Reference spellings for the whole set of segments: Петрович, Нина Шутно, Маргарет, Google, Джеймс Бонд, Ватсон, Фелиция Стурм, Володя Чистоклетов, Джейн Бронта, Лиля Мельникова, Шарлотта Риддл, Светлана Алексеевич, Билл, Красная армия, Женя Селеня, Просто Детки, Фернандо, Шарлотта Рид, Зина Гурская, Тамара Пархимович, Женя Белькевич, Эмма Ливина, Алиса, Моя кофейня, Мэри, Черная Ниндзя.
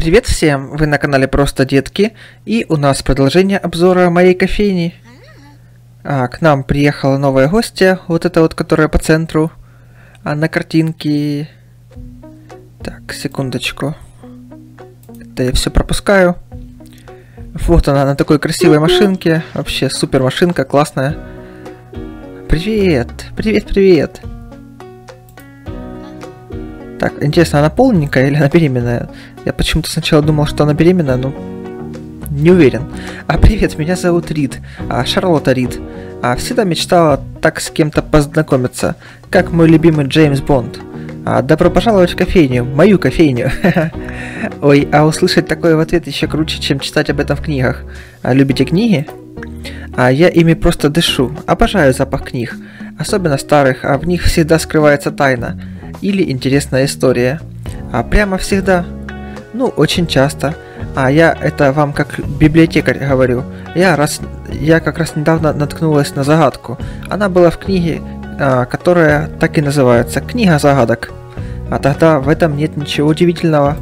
Привет всем! Вы на канале Просто Детки, и у нас продолжение обзора моей кофейни. К нам приехала новая гостья, вот эта вот, которая по центру, на картинке. Так, секундочку. Это я все пропускаю. Вот она на такой красивой машинке. Вообще супер машинка, классная. Привет! Привет, привет! Так, интересно, она полненькая или она беременная? Я почему-то сначала думал, что она беременная, но не уверен. Привет, меня зовут Рид, Шарлотта Рид. Всегда мечтала так с кем-то познакомиться, как мой любимый Джеймс Бонд. Добро пожаловать в кофейню, мою кофейню. Ой, услышать такое в ответ еще круче, чем читать об этом в книгах. Любите книги? Я ими просто дышу, обожаю запах книг, особенно старых, в них всегда скрывается тайна. Или интересная история. Прямо всегда. Ну, очень часто. Я это вам как библиотекарь говорю. Я как раз недавно наткнулась на загадку. Она была в книге, которая так и называется. Книга загадок. Тогда в этом нет ничего удивительного.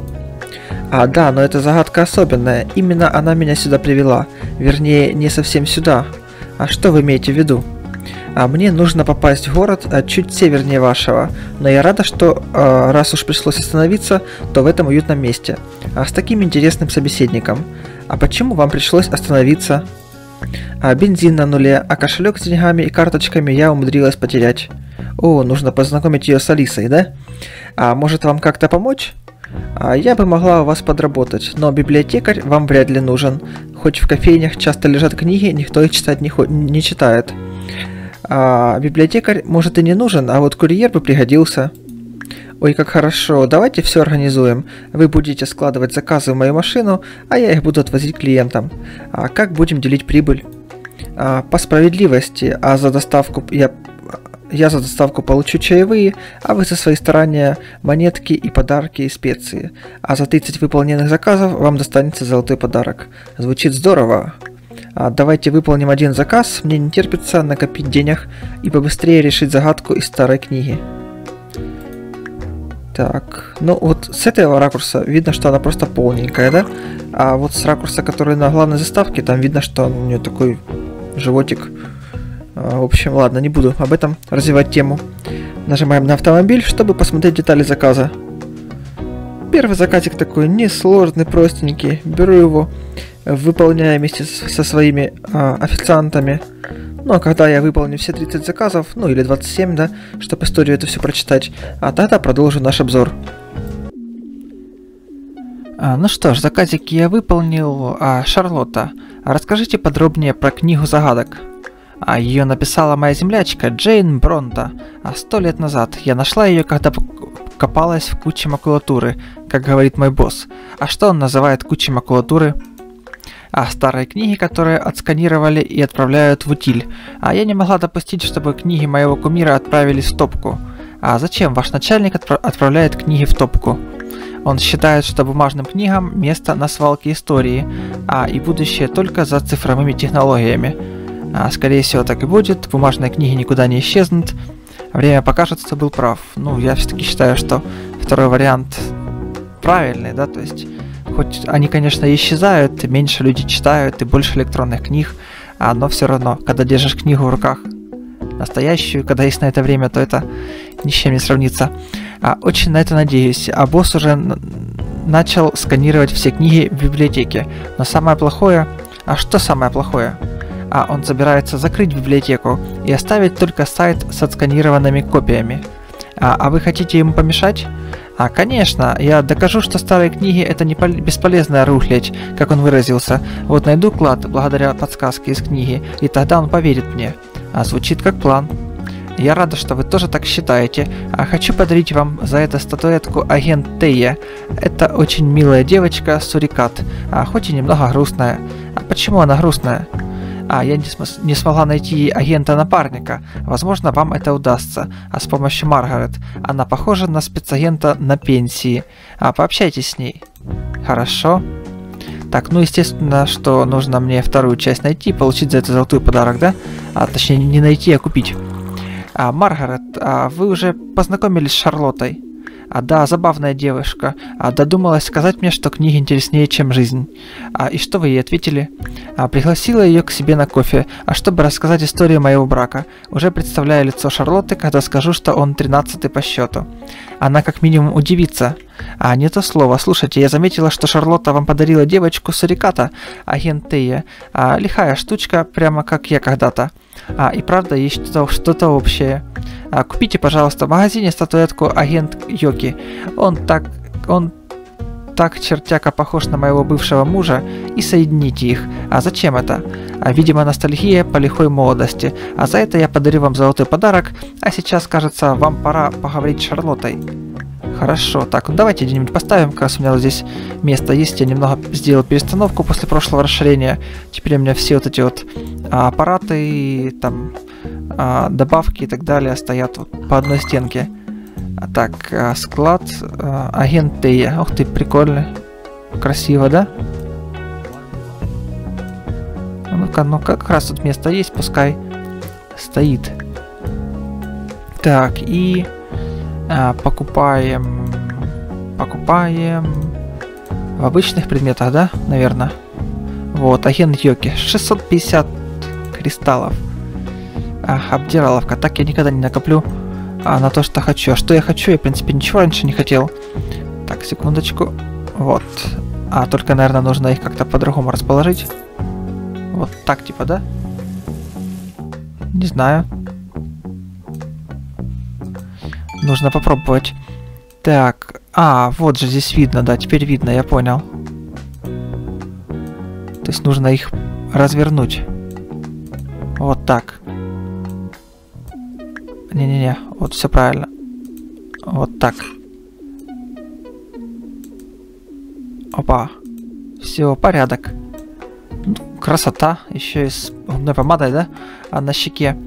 Да, но эта загадка особенная. Именно она меня сюда привела. Вернее, не совсем сюда. Что вы имеете в виду? Мне нужно попасть в город чуть севернее вашего, но я рада, что раз уж пришлось остановиться, то в этом уютном месте, с таким интересным собеседником. Почему вам пришлось остановиться? Бензин на нуле, кошелек с деньгами и карточками я умудрилась потерять. О, нужно познакомить ее с Алисой, да? Может вам как-то помочь? Я бы могла у вас подработать, но библиотекарь вам вряд ли нужен. Хоть в кофейнях часто лежат книги, никто их читать не читает. Библиотекарь, может, и не нужен, вот курьер бы пригодился. Ой, как хорошо, давайте все организуем. Вы будете складывать заказы в мою машину, я их буду отвозить клиентам. Как будем делить прибыль? По справедливости, за доставку я за доставку получу чаевые, вы за свои старания монетки и подарки и специи. За 30 выполненных заказов вам достанется золотой подарок. Звучит здорово. Давайте выполним один заказ, мне не терпится накопить денег и побыстрее решить загадку из старой книги. Так, ну вот с этого ракурса видно, что она просто полненькая, да? Вот с ракурса, который на главной заставке, там видно, что у нее такой животик. В общем, ладно, не буду об этом развивать тему. Нажимаем на автомобиль, чтобы посмотреть детали заказа. Первый заказик такой несложный, простенький. Беру его, выполняя вместе со своими официантами. Ну, а когда я выполню все 30 заказов, ну или 27, да, чтобы историю это все прочитать, тогда продолжу наш обзор. Ну что ж, заказики я выполнил. Шарлотта, расскажите подробнее про книгу загадок. Ее написала моя землячка Джейн Бронта 100 лет назад. Я нашла ее, когда копалась в куче макулатуры, как говорит мой босс. Что он называет кучей макулатуры? Старые книги, которые отсканировали и отправляют в утиль. Я не могла допустить, чтобы книги моего кумира отправились в топку. Зачем ваш начальник отправляет книги в топку? Он считает, что бумажным книгам место на свалке истории, и будущее только за цифровыми технологиями. Скорее всего, так и будет, бумажные книги никуда не исчезнут. Время покажет, что был прав. Ну, я все-таки считаю, что второй вариант правильный, да, то есть... Хоть они, конечно, исчезают, меньше люди читают и больше электронных книг, но все равно, когда держишь книгу в руках настоящую, когда есть на это время, то это ни с чем не сравнится. Очень на это надеюсь. Босс уже начал сканировать все книги в библиотеке. Но самое плохое... что самое плохое? Он собирается закрыть библиотеку и оставить только сайт с отсканированными копиями. Вы хотите ему помешать? Конечно, я докажу, что старые книги это не бесполезная рухлядь, как он выразился. Вот найду клад благодаря подсказке из книги, и тогда он поверит мне. Звучит как план. Я рада, что вы тоже так считаете. Хочу подарить вам за это статуэтку агент Тея. Это очень милая девочка сурикат, хоть и немного грустная. Почему она грустная? Я не смогла найти агента-напарника. Возможно, вам это удастся. С помощью Маргарет. Она похожа на спецагента на пенсии. Пообщайтесь с ней. Хорошо. Так, ну естественно, что нужно мне вторую часть найти, получить за это золотой подарок, да? Точнее, не найти, а купить. Маргарет, вы уже познакомились с Шарлоттой? А да, забавная девушка. А додумалась сказать мне, что книги интереснее, чем жизнь. И что вы ей ответили? Пригласила ее к себе на кофе, чтобы рассказать историю моего брака. Уже представляю лицо Шарлотты, когда скажу, что он 13-й по счету. Она как минимум удивится. Не то слово. Слушайте, я заметила, что Шарлотта вам подарила девочку суриката, агент Тея. Лихая штучка, прямо как я когда-то. И правда, есть что-то общее. Купите, пожалуйста, в магазине статуэтку агент Йоки. Он так чертяка похож на моего бывшего мужа, и соедините их. Зачем это? Видимо, ностальгия по лихой молодости. За это я подарю вам золотой подарок, сейчас, кажется, вам пора поговорить с Шарлоттой. Хорошо, так, давайте где-нибудь поставим, как раз у меня здесь место есть, я немного сделал перестановку после прошлого расширения, теперь у меня все вот эти вот аппараты и там добавки и так далее стоят вот по одной стенке. Так, склад, агент Тея, ух ты, прикольно, красиво, да? Ну-ка, ну-ка, как раз тут место есть, пускай стоит. Так, и... Покупаем в обычных предметах, да? Наверное. Вот, агент Йоки. 650 кристаллов. Обдираловка. Так я никогда не накоплю на то, что хочу. А что я хочу? Я, в принципе, ничего раньше не хотел. Так, секундочку. Вот. Только, наверное, нужно их как-то по-другому расположить. Вот так, типа, да? Не знаю. Нужно попробовать. Так, вот же здесь видно, да, теперь видно, я понял. То есть нужно их развернуть. Вот так. Не-не-не, вот все правильно. Вот так. Опа. Все, порядок. Ну, красота, еще и с губной помадой, да, на щеке.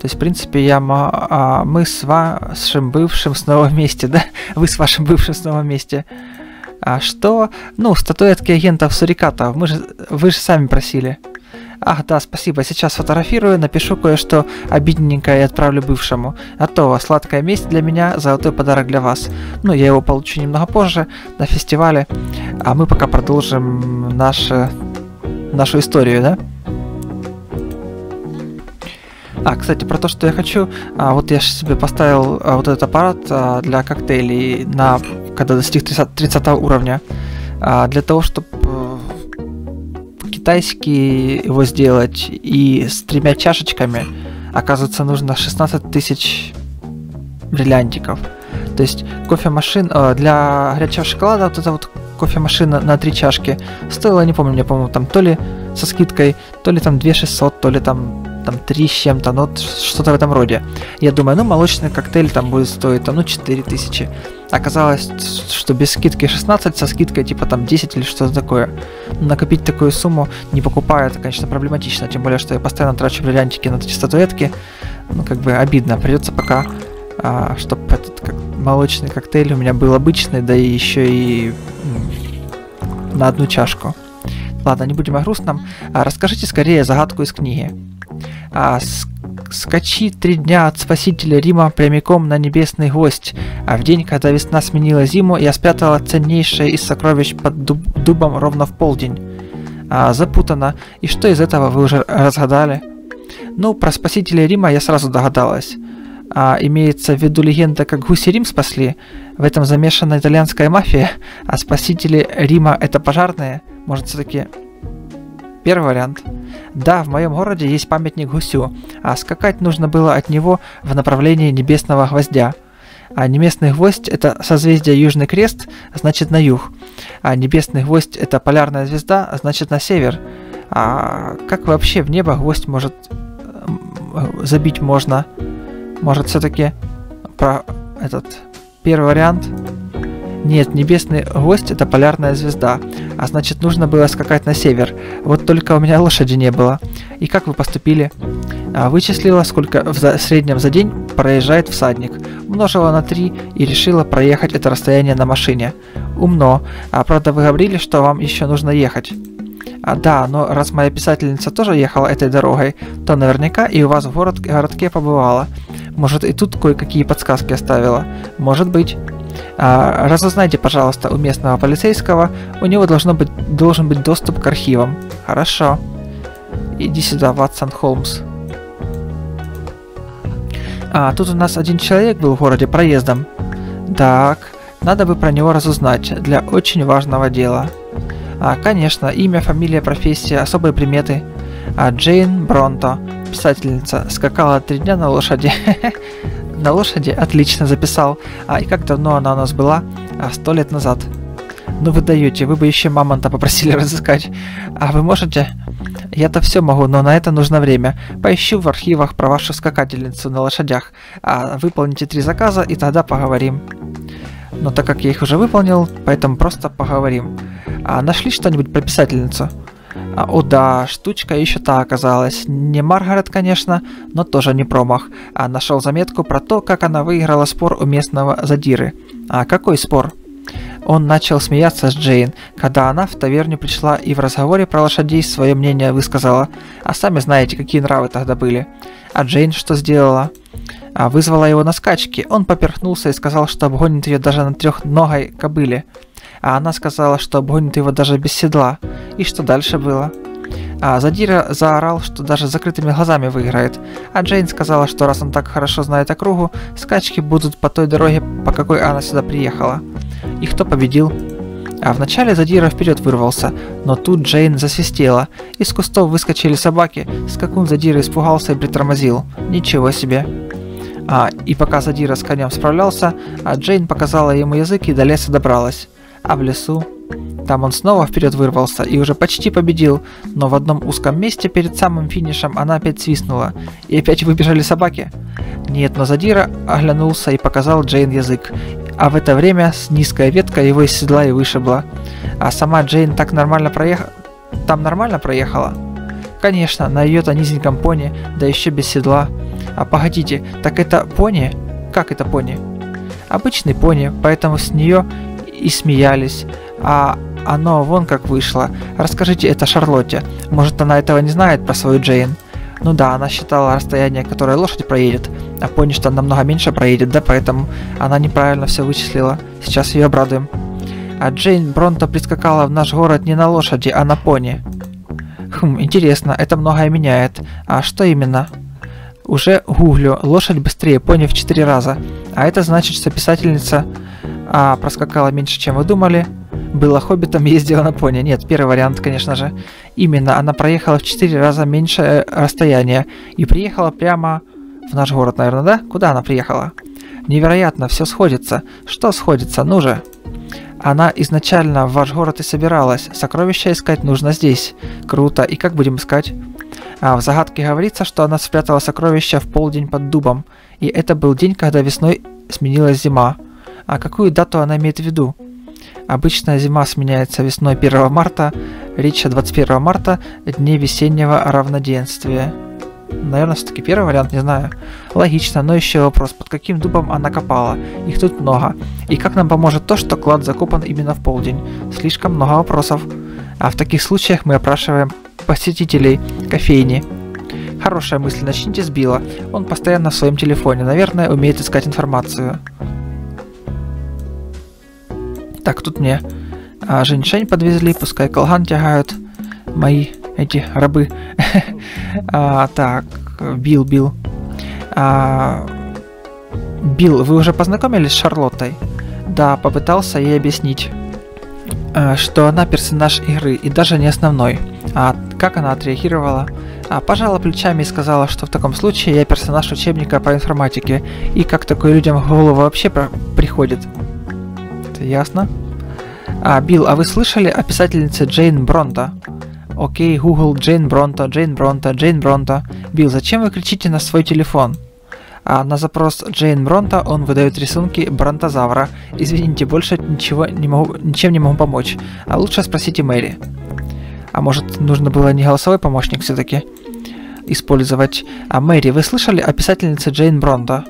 То есть, в принципе, мы с вашим бывшим снова вместе, да? Вы с вашим бывшим снова вместе. Что? Ну, статуэтки агентов сурикатов. Вы же сами просили. Да, спасибо. Сейчас фотографирую, напишу кое-что обидненькое и отправлю бывшему. Готово. Сладкая месть для меня, золотой подарок для вас. Ну, я его получу немного позже, на фестивале. Мы пока продолжим нашу историю, да? Кстати, про то, что я хочу, вот я себе поставил вот этот аппарат для коктейлей, когда достиг 30 уровня, для того, чтобы китайский его сделать, и с 3 чашечками, оказывается, нужно 16 тысяч бриллиантиков. То есть кофемашина для горячего шоколада, вот эта вот кофемашина на 3 чашки, стоила, не помню, по-моему, там то ли со скидкой, то ли там 2600, то ли там 3 с чем-то, ну, что-то в этом роде. Я думаю, ну, молочный коктейль там будет стоить, ну, 4000. Оказалось, что без скидки 16, со скидкой типа там 10 или что-то такое. Накопить такую сумму, не покупая, это, конечно, проблематично, тем более, что я постоянно трачу бриллиантики на эти статуэтки. Ну, как бы обидно, придется пока, чтобы этот молочный коктейль у меня был обычный, да и еще и на 1 чашку. Ладно, не будем о грустном. Расскажите скорее загадку из книги. Скачи 3 дня от спасителя Рима прямиком на небесный гвоздь. В день, когда весна сменила зиму, я спрятала ценнейшее из сокровищ под дубом ровно в полдень. Запутано. И что из этого вы уже разгадали? Ну, про спасителя Рима я сразу догадалась. Имеется в виду легенда, как гуси Рим спасли. В этом замешана итальянская мафия. А спасители Рима это пожарные? Может, все-таки... Первый вариант. Да, в моем городе есть памятник гусю, скакать нужно было от него в направлении небесного гвоздя. Небесный гвоздь – это созвездие Южный Крест, значит на юг. Небесный гвоздь – это полярная звезда, значит на север. Как вообще в небо гвоздь может забить можно? Может, все-таки про этот первый вариант? Нет, небесный гвоздь – это полярная звезда, значит нужно было скакать на север, вот только у меня лошади не было. И как вы поступили? Вычислила, сколько в среднем за день проезжает всадник, умножила на 3 и решила проехать это расстояние на машине. Умно, правда вы говорили, что вам еще нужно ехать. Да, но раз моя писательница тоже ехала этой дорогой, то наверняка и у вас в городке побывала. Может и тут кое-какие подсказки оставила, может быть. Разузнайте, пожалуйста, у местного полицейского. У него должен быть доступ к архивам. Хорошо. Иди сюда, Ватсон Холмс. А, тут у нас один человек был в городе проездом. Так, надо бы про него разузнать для очень важного дела. А, конечно, имя, фамилия, профессия, особые приметы. Джейн Бронта, писательница, скакала 3 дня на лошади. На лошади отлично записал. А и как давно она у нас была? 100 лет назад. Ну вы даете, вы бы еще мамонта попросили разыскать. А вы можете? Я-то все могу, но на это нужно время. Поищу в архивах про вашу скакательницу на лошадях. А выполните 3 заказа и тогда поговорим. Но так как я их уже выполнил, поэтому просто поговорим. А нашли что-нибудь про писательницу? А, о да, штучка еще та оказалась. Не Маргарет, конечно, но тоже не промах. А нашел заметку про то, как она выиграла спор у местного задиры. А какой спор? Он начал смеяться с Джейн, когда она в таверню пришла и в разговоре про лошадей свое мнение высказала. А сами знаете, какие нравы тогда были. А Джейн что сделала? А вызвала его на скачки. Он поперхнулся и сказал, что обгонит ее даже на 3-ногой кобыле. А она сказала, что обгонит его даже без седла. И что дальше было? А задира заорал, что даже с закрытыми глазами выиграет. А Джейн сказала, что раз он так хорошо знает округу, скачки будут по той дороге, по какой она сюда приехала. И кто победил? А вначале задира вперед вырвался, но тут Джейн засвистела. Из кустов выскочили собаки, скакун задира испугался и притормозил. Ничего себе. А, и пока задира с конем справлялся, а Джейн показала ему язык и до леса добралась. А в лесу? Там он снова вперед вырвался и уже почти победил, но в одном узком месте перед самым финишем она опять свистнула, и опять выбежали собаки. Нет, но задира оглянулся и показал Джейн язык, а в это время с низкая ветка его из седла и вышибла. А сама Джейн так нормально проехала? Конечно, на ее-то низеньком пони, да еще без седла. А погодите, так это пони? Как это пони? Обычный пони, поэтому с нее и смеялись. А оно вон как вышло. Расскажите это Шарлотте. Может, она этого не знает про свою Джейн? Ну да, она считала расстояние, которое лошадь проедет. А понял, что она намного меньше проедет, да, поэтому она неправильно все вычислила. Сейчас ее обрадуем. А Джейн Бронта прискакала в наш город не на лошади, а на пони. Хм, интересно, это многое меняет. А что именно? Уже гуглю. Лошадь быстрее пони в 4 раза. А это значит, что писательница проскакала меньше, чем вы думали. Была хоббитом, ездила на пони. Нет, первый вариант, конечно же. Именно, она проехала в 4 раза меньше расстояния и приехала прямо в наш город, наверное, да? Куда она приехала? Невероятно, все сходится. Что сходится? Ну же. Она изначально в ваш город и собиралась. Сокровища искать нужно здесь. Круто. И как будем искать? А в загадке говорится, что она спрятала сокровища в полдень под дубом. И это был день, когда весной сменилась зима. А какую дату она имеет в виду? Обычно зима сменяется весной 1 марта, речь о 21 марта, дне весеннего равноденствия. Наверное, все-таки первый вариант, не знаю. Логично, но еще вопрос, под каким дубом она копала? Их тут много. И как нам поможет то, что клад закопан именно в полдень? Слишком много вопросов. А в таких случаях мы опрашиваем посетителей кофейни. Хорошая мысль, начните с Билла. Он постоянно в своем телефоне, наверное, умеет искать информацию. Так, тут мне женьшень подвезли, пускай колган тягают мои эти рабы. Так, Билл. Билл, вы уже познакомились с Шарлоттой? Да, попытался ей объяснить, что она персонаж игры и даже не основной. А как она отреагировала? Пожала плечами и сказала, что в таком случае я персонаж учебника по информатике. И как такое людям в голову вообще приходит? Ясно. Билл, а вы слышали о писательнице Джейн Бронта? Окей, Google, Джейн Бронта. Билл, зачем вы кричите на свой телефон? На запрос Джейн Бронта он выдает рисунки бронтозавра. Извините, больше ничем не могу помочь. Лучше спросите Мэри. А может, нужно было не голосовой помощник все-таки использовать? Мэри, вы слышали о писательнице Джейн Бронта?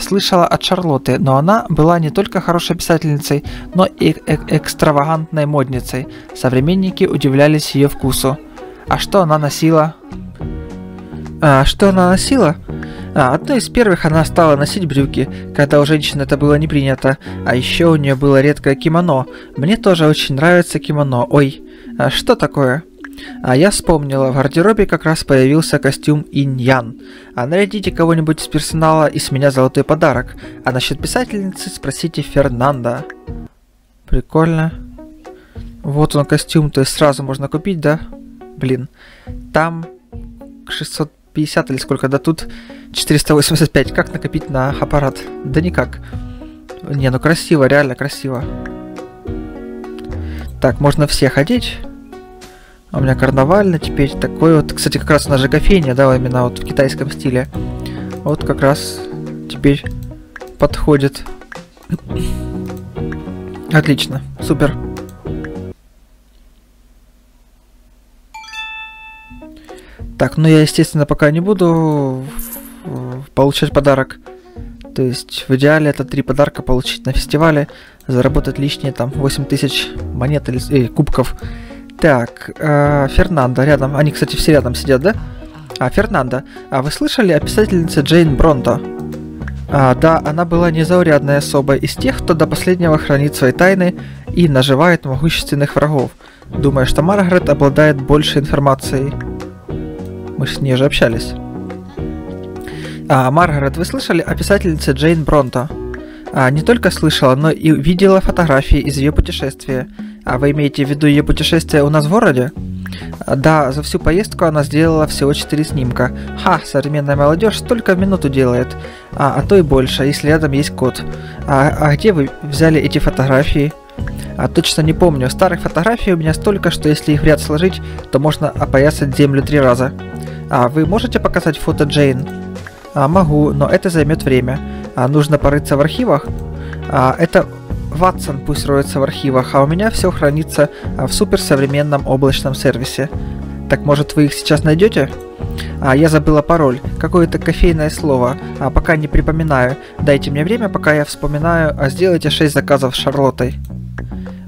Слышала от Шарлотты, но она была не только хорошей писательницей, но и экстравагантной модницей. Современники удивлялись ее вкусу. А что она носила? Одной из первых она стала носить брюки, когда у женщин это было не принято. А еще у нее было редкое кимоно. Мне тоже очень нравится кимоно. Ой, а что такое? А я вспомнила, в гардеробе как раз появился костюм инь-ян. А нарядите кого-нибудь из персонала, и с меня золотой подарок. А насчет писательницы спросите Фернандо. Прикольно. Вот он костюм, то есть сразу можно купить, да? Блин, там 650 или сколько, да тут 485. Как накопить на аппарат? Да никак. Не, ну красиво, реально красиво. Так, можно всех одеть. У меня карнавально теперь такой вот. Кстати, как раз у нас же кофейня, да, именно вот в китайском стиле. Вот как раз теперь подходит. Отлично, супер. Так, ну я, естественно, пока не буду получать подарок. То есть в идеале это 3 подарка получить на фестивале, заработать лишние там 8000 монет или кубков. Так, Фернандо рядом. Они, кстати, все рядом сидят, да? А, Фернандо. А вы слышали о писательнице Джейн Бронта? А, да, она была незаурядной особой из тех, кто до последнего хранит свои тайны и наживает могущественных врагов. Думаю, что Маргарет обладает больше информацией. Мы с ней же общались. А, Маргарет, вы слышали о писательнице Джейн Бронта? А, не только слышала, но и видела фотографии из ее путешествия. А вы имеете в виду ее путешествие у нас в городе? Да, за всю поездку она сделала всего 4 снимка. Ха, современная молодежь столько в минуту делает. А то и больше, если рядом есть кот. А где вы взяли эти фотографии? А точно не помню. Старых фотографий у меня столько, что если их в ряд сложить, то можно опоясать землю 3 раза. А вы можете показать фото Джейн? А, могу, но это займет время. А нужно порыться в архивах? А, это... Ватсон пусть роется в архивах, а у меня все хранится в суперсовременном облачном сервисе. Так может вы их сейчас найдете? А я забыла пароль, какое-то кофейное слово, а пока не припоминаю. Дайте мне время, пока я вспоминаю, а сделайте 6 заказов с Шарлоттой.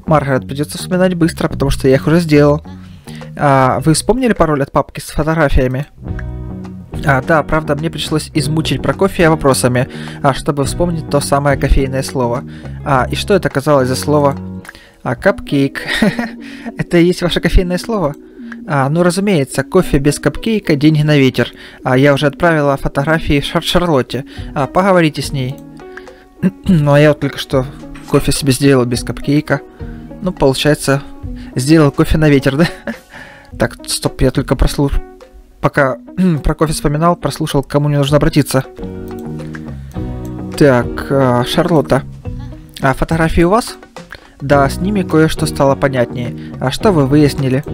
Маргарет, придется вспоминать быстро, потому что я их уже сделал. А вы вспомнили пароль от папки с фотографиями? А, да, правда, мне пришлось измучить Прокофья вопросами, чтобы вспомнить то самое кофейное слово. А, и что это оказалось за слово? А, капкейк. Это и есть ваше кофейное слово? А, ну разумеется, кофе без капкейка, деньги на ветер. А я уже отправила фотографии Шарлотте. А, поговорите с ней. Ну, а я вот только что кофе себе сделал без капкейка. Ну, получается, сделал кофе на ветер, да? Так, стоп, я только прослушал. Пока про кофе вспоминал, прослушал, к кому мне нужно обратиться. Так, Шарлотта. А фотографии у вас? Да, с ними кое-что стало понятнее. А что вы выяснили?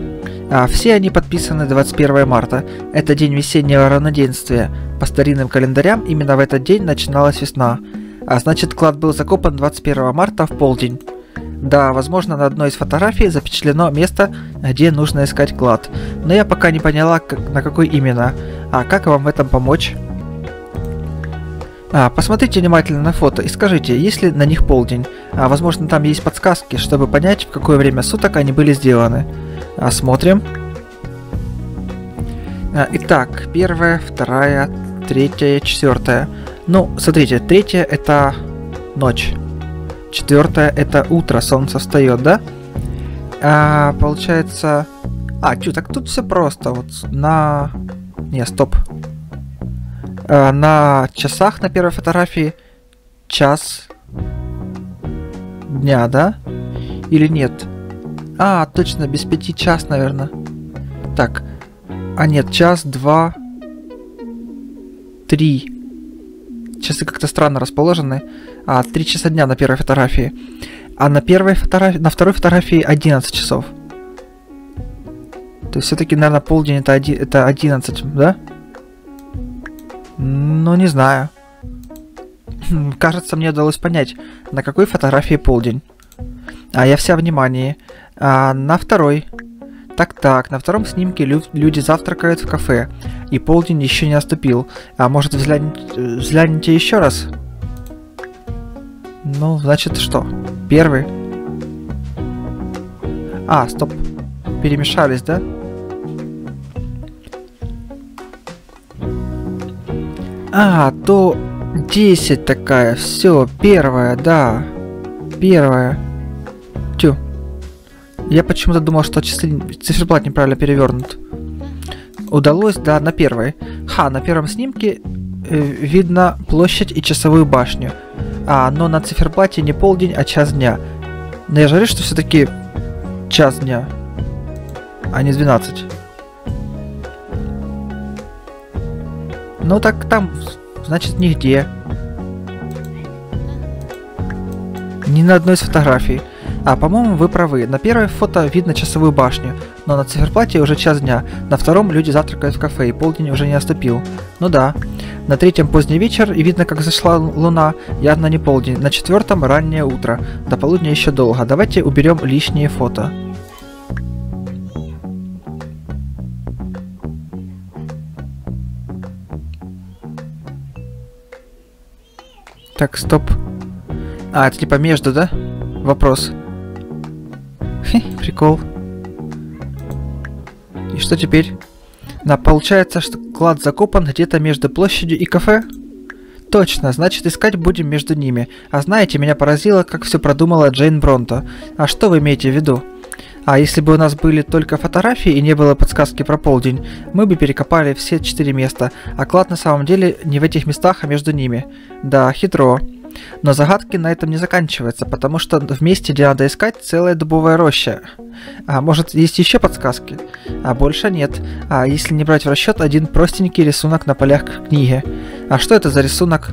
А все они подписаны 21 марта. Это день весеннего равноденствия. По старинным календарям именно в этот день начиналась весна. А значит, клад был закопан 21 марта в полдень. Да, возможно, на одной из фотографий запечатлено место, где нужно искать клад. Но я пока не поняла, на какой именно. А как вам в этом помочь? А, посмотрите внимательно на фото и скажите, есть ли на них полдень. А, возможно, там есть подсказки, чтобы понять, в какое время суток они были сделаны. А, смотрим. А, итак, 1, 2, 3, 4. Ну, смотрите, 3 это ночь. 4 это утро, солнце встает, да? А, получается... А, так тут все просто. Вот на... Не, стоп. А, на часах на первой фотографии час дня, да? Или нет? А, точно, без 5 час, наверное. Так. А нет, час, 2, 3. Часы как-то странно расположены. 3 часа дня на первой фотографии. А на второй фотографии 11 часов. То есть все-таки, наверное, полдень это 11, да? Ну, не знаю. Кажется, мне удалось понять, на какой фотографии полдень. А я вся внимание. А на второй. Так-так, на втором снимке люди завтракают в кафе. И полдень еще не наступил. А может, взгляните еще раз? Ну, значит, что? Первый? А, стоп. Перемешались, да? А, то 10 такая, все, первая, да. Первая. Тю. Я почему-то думал, что циферблат неправильно перевернут. Удалось, да, на первой. Ха, на первом снимке видно площадь и часовую башню. А, но на циферблате не полдень, а час дня. Но я же говорю, что все-таки час дня, а не 12. Ну так там, значит, нигде. Ни на одной из фотографий. А, по-моему, вы правы. На первой фото видно часовую башню, но на циферблате уже час дня. На втором люди завтракают в кафе, и полдень уже не наступил. Ну да. На третьем поздний вечер, и видно, как зашла луна, явно не полдень. На четвертом раннее утро. До полудня еще долго. Давайте уберем лишние фото. Так, стоп. А, это типа между, да? Вопрос. Хе, прикол. И что теперь? На, получается, что клад закопан где-то между площадью и кафе? Точно, значит, искать будем между ними. А знаете, меня поразило, как все продумала Джейн Бронта. А что вы имеете в виду? А если бы у нас были только фотографии и не было подсказки про полдень, мы бы перекопали все 4 места, а клад на самом деле не в этих местах, а между ними. Да, хитро. Но загадки на этом не заканчиваются, потому что в месте, где надо искать, целая дубовая роща. А может, есть еще подсказки? А больше нет. А если не брать в расчет один простенький рисунок на полях книги. А что это за рисунок?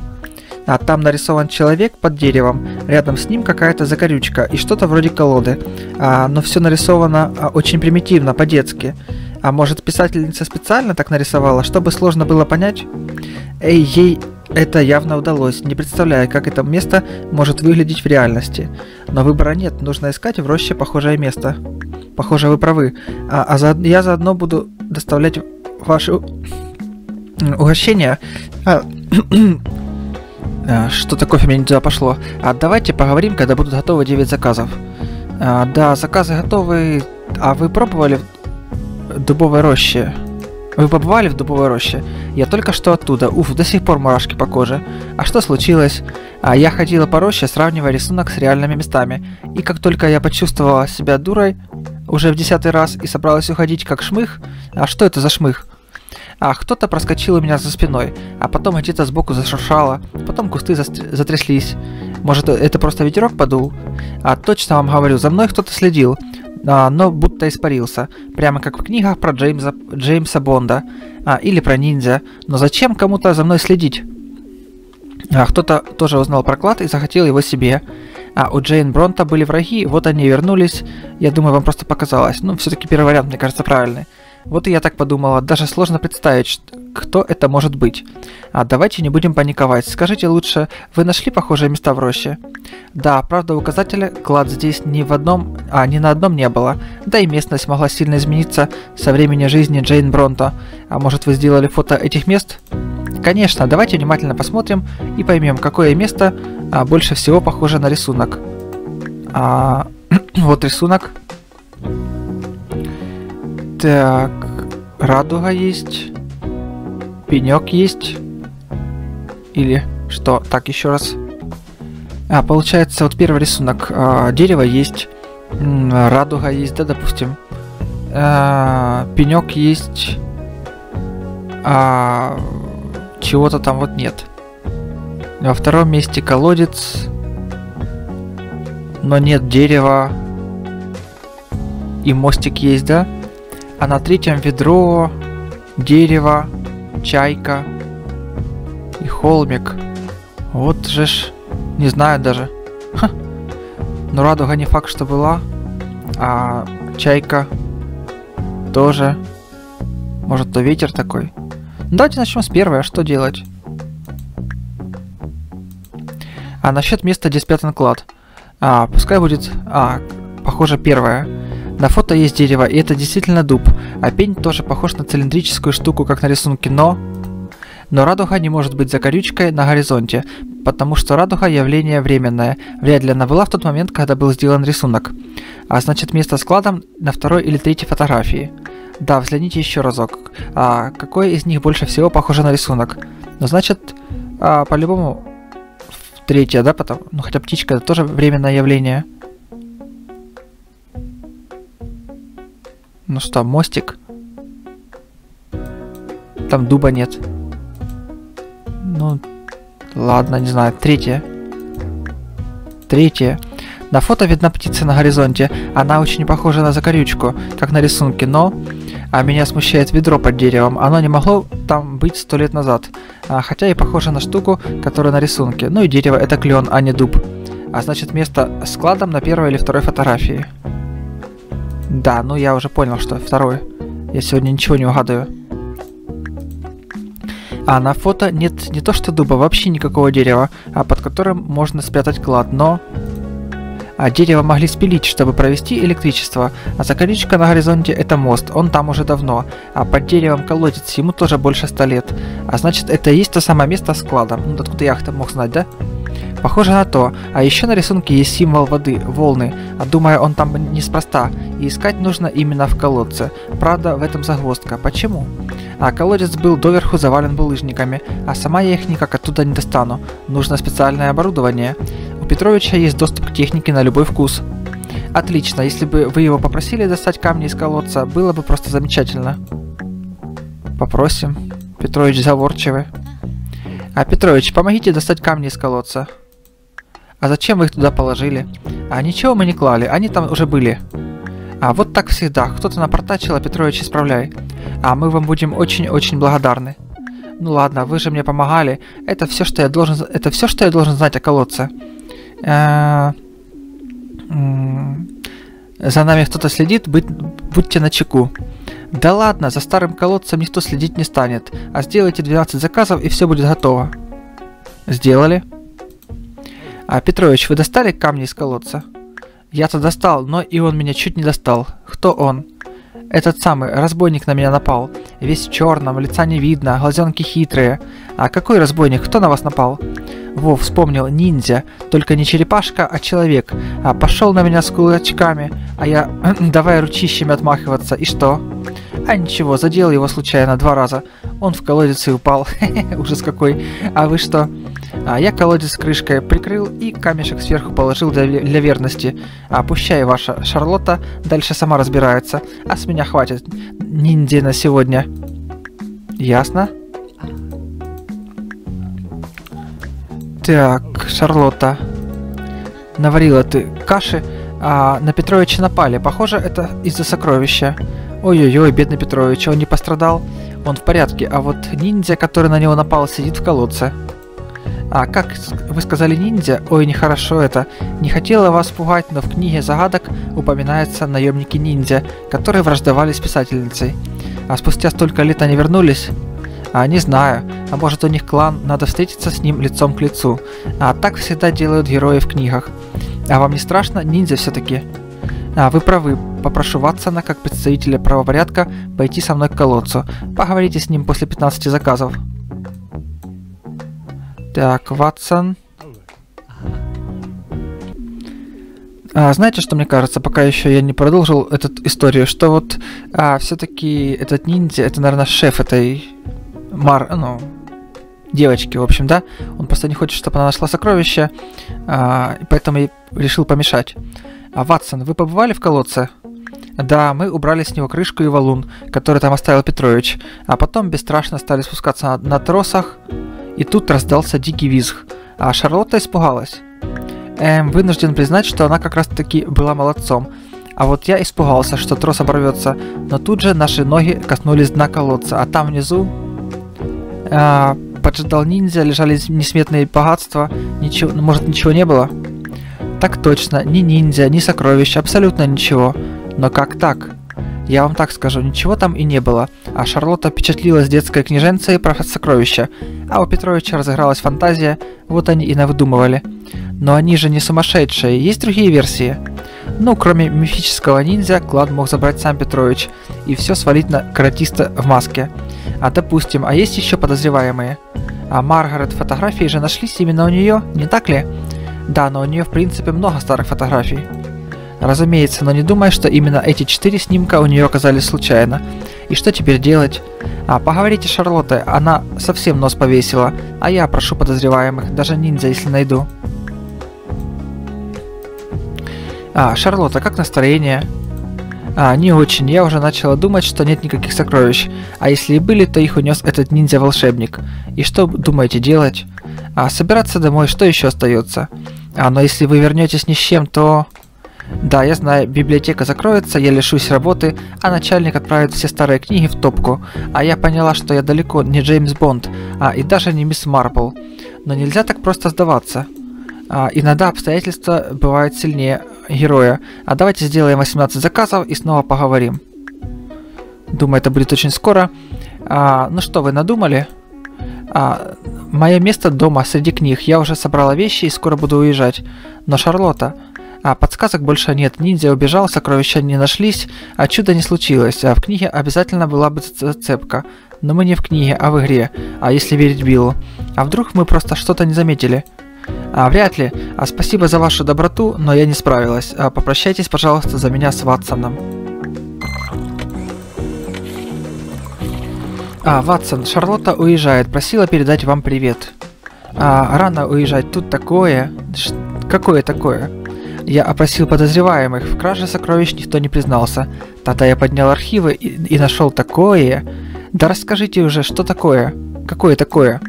А там нарисован человек под деревом, рядом с ним какая-то закорючка и что-то вроде колоды. А, но все нарисовано очень примитивно, по-детски. А может, писательница специально так нарисовала, чтобы сложно было понять? Эй, ей... Это явно удалось, не представляя, как это место может выглядеть в реальности. Но выбора нет, нужно искать в роще похожее место. Похоже, вы правы. Я заодно буду доставлять ваши угощения. Что-то кофе мне не туда пошло. Давайте поговорим, когда будут готовы 9 заказов. Да, заказы готовы. А вы пробовали в дубовой роще? Вы побывали в дубовой роще? Я только что оттуда. Уф, до сих пор мурашки по коже. А что случилось? Я ходила по роще, сравнивая рисунок с реальными местами. И как только я почувствовала себя дурой, уже в 10-й раз, и собралась уходить как шмых... А что это за шмых? Кто-то проскочил у меня за спиной, а потом где-то сбоку зашуршало, потом кусты затряслись. Может, это просто ветерок подул? Точно вам говорю, за мной кто-то следил. Но будто испарился, прямо как в книгах про Джеймса Бонда или про ниндзя. Но зачем кому-то за мной следить? Кто-то тоже узнал про клад и захотел его себе. У Джейн Бронта были враги, вот они и вернулись. Я думаю, вам просто показалось. Ну, все-таки первый вариант, мне кажется, правильный. Вот и я так подумала, даже сложно представить, кто это может быть. Давайте не будем паниковать. Скажите лучше, вы нашли похожие места в роще? Да, правда, указателя клад здесь ни на одном не было. Да и местность могла сильно измениться со времени жизни Джейн Бронта. А может, вы сделали фото этих мест? Конечно, давайте внимательно посмотрим и поймем, какое место больше всего похоже на рисунок. Вот рисунок. Так, радуга есть, пенек есть, или что? Так, еще раз. Получается, вот первый рисунок, дерево есть, радуга есть, да, допустим, пенек есть, чего-то там вот нет. Во втором месте колодец, но нет дерева, и мостик есть, да? На третьем ведро, дерево, чайка и холмик. Вот же ж, не знаю даже. Ха. Но радуга не факт, что была. Чайка тоже. Может, то ветер такой. Ну, давайте начнем с первой, а что делать? Насчет места, где спрятан клад. Пускай будет, похоже, первое. На фото есть дерево, и это действительно дуб, а пень тоже похож на цилиндрическую штуку, как на рисунке, но... Но радуга не может быть закорючкой на горизонте, потому что радуга явление временное, вряд ли она была в тот момент, когда был сделан рисунок. Значит, место с кладом на второй или третьей фотографии. Да, взгляните еще разок. Какое из них больше всего похоже на рисунок? Ну, значит, по-любому третья, да, потом? Ну, хотя птичка это тоже временное явление. Ну что, мостик? Там дуба нет. Ну, ладно, не знаю. Третья. Третья. На фото видна птица на горизонте. Она очень похожа на закорючку, как на рисунке, но... А меня смущает ведро под деревом. Оно не могло там быть 100 лет назад. Хотя и похоже на штуку, которая на рисунке. Ну и дерево это клен, а не дуб. А значит, место с кладом на первой или второй фотографии. Да, ну я уже понял, что второе. Я сегодня ничего не угадаю. А на фото нет не то что дуба, вообще никакого дерева, а под которым можно спрятать клад, но... А дерево могли спилить, чтобы провести электричество, а закорючка на горизонте это мост, он там уже давно, а под деревом колодец, ему тоже больше 100 лет. А значит, это и есть то самое место с кладом, ну откуда я их-то мог знать, да? Похоже на то, а еще на рисунке есть символ воды, волны, а думаю, он там неспроста, и искать нужно именно в колодце, правда, в этом загвоздка, почему? А колодец был доверху завален булыжниками, а сама я их никак оттуда не достану, нужно специальное оборудование. Петровича есть доступ к технике на любой вкус. Отлично, если бы вы его попросили достать камни из колодца, было бы просто замечательно. Попросим. Петрович заворчивый. А, Петрович, помогите достать камни из колодца. А зачем вы их туда положили? А ничего мы не клали, они там уже были. А вот так всегда, кто-то напортачил, а Петрович исправляй. А мы вам будем очень-очень благодарны. Ну ладно, вы же мне помогали, это все, что я должен знать о колодце. За нами кто-то следит, будьте начеку. Да ладно, за старым колодцем никто следить не станет. А сделайте 12 заказов и все будет готово. Сделали. А, Петрович, вы достали камни из колодца? Я-то достал, но и он меня чуть не достал. Кто он? Этот самый, разбойник на меня напал. Весь в черном, лица не видно, глазенки хитрые. А какой разбойник? Кто на вас напал? Во, вспомнил, ниндзя. Только не черепашка, а человек. А пошел на меня с кулачками, а я... давай ручищами отмахиваться. И что? А ничего, задел его случайно 2 раза. Он в колодец и упал. Ужас какой. А вы что? А я колодец крышкой прикрыл и камешек сверху положил для верности. А пущай ваша Шарлотта дальше сама разбирается. А с меня хватит ниндзя на сегодня. Ясно? Так, Шарлотта. Наварила ты каши, а на Петровича напали. Похоже, это из-за сокровища. Ой-ой-ой, бедный Петрович, он не пострадал. Он в порядке, а вот ниндзя, который на него напал, сидит в колодце. А как вы сказали ниндзя? Ой, нехорошо это. Не хотела вас пугать, но в книге загадок упоминаются наемники ниндзя, которые враждовали с писательницей. А спустя столько лет они вернулись? А не знаю. А может у них клан, надо встретиться с ним лицом к лицу. А так всегда делают герои в книгах. А вам не страшно, ниндзя все-таки? А вы правы. Попрошу Ватсона, как представителя правопорядка, пойти со мной к колодцу. Поговорите с ним после 15 заказов. Так, Ватсон. Знаете, что мне кажется, пока еще я не продолжил эту историю, что вот все-таки этот ниндзя, это, наверное, шеф этой девочки, в общем, да? Он просто не хочет, чтобы она нашла сокровища, поэтому и решил помешать. А, Ватсон, вы побывали в колодце? Да, мы убрали с него крышку и валун, который там оставил Петрович, а потом бесстрашно стали спускаться на тросах, и тут раздался дикий визг, а Шарлотта испугалась. Вынужден признать, что она как раз-таки была молодцом, а вот я испугался, что трос оборвется, но тут же наши ноги коснулись дна колодца, а там внизу... поджидал ниндзя, лежали несметные богатства, ничего, может ничего не было? Так точно, ни ниндзя, ни сокровищ, абсолютно ничего. Но как так? Я вам так скажу, ничего там и не было. А Шарлотта впечатлилась детской книженцей про сокровища. А у Петровича разыгралась фантазия, вот они и навыдумывали. Но они же не сумасшедшие, есть другие версии? Ну, кроме мифического ниндзя, клад мог забрать сам Петрович и все свалить на каратиста в маске. А допустим, а есть еще подозреваемые? А Маргарет, фотографии же нашлись именно у нее, не так ли? Да, но у нее в принципе много старых фотографий. Разумеется, но не думай, что именно эти 4 снимка у нее оказались случайно. И что теперь делать? Поговорите с Шарлоттой, она совсем нос повесила, а я прошу подозреваемых, даже ниндзя, если найду. Шарлотта, как настроение? Не очень, я уже начала думать, что нет никаких сокровищ, а если и были, то их унес этот ниндзя-волшебник. И что думаете делать? Собираться домой, что еще остается? Но если вы вернетесь ни с чем, то... Да, я знаю, библиотека закроется, я лишусь работы, а начальник отправит все старые книги в топку. Я поняла, что я далеко не Джеймс Бонд, и даже не мисс Марпл. Но нельзя так просто сдаваться. Иногда обстоятельства бывают сильнее героя. Давайте сделаем 18 заказов и снова поговорим. Думаю, это будет очень скоро. Ну что, вы надумали? Мое место дома, среди книг. Я уже собрала вещи и скоро буду уезжать. Но Шарлотта... подсказок больше нет. Ниндзя убежал, сокровища не нашлись, а чудо не случилось. В книге обязательно была бы зацепка. Но мы не в книге, а в игре. Если верить Биллу. Вдруг мы просто что-то не заметили? Вряд ли. Спасибо за вашу доброту, но я не справилась. Попрощайтесь, пожалуйста, за меня с Ватсоном. Ватсон, Шарлотта уезжает. Просила передать вам привет. Рано уезжать. Тут такое... Какое такое? Я опросил подозреваемых, в краже сокровищ никто не признался. Тогда я поднял архивы и нашел такое. Да расскажите уже, что такое? Какое такое?